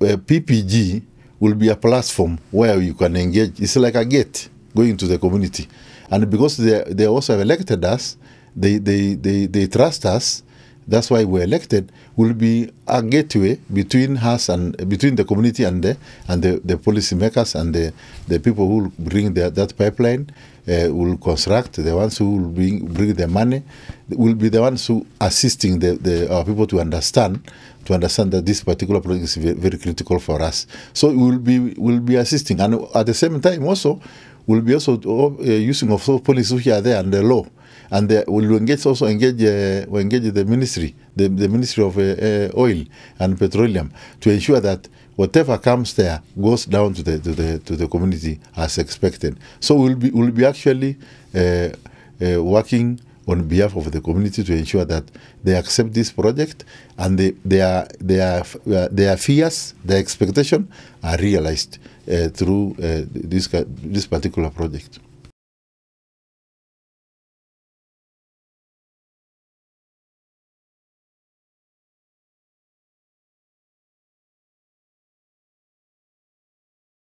PPG will be a platform where you can engage. It's like a gate going to the community. And because they also have elected us, they trust us, that's why we're elected, will be a gateway between us and between the community and the policymakers and the people who will bring that pipeline, will construct, the ones who will bring the money, will be the ones who assisting our people to understand that this particular project is very, very critical for us. So we'll be assisting, and at the same time also we'll be also using also policies which are there and the law. And we'll engage the Ministry of Oil and Petroleum, to ensure that whatever comes there goes down to the community as expected. So we'll be actually working on behalf of the community to ensure that they accept this project and their fears, their expectations are realized through this particular project.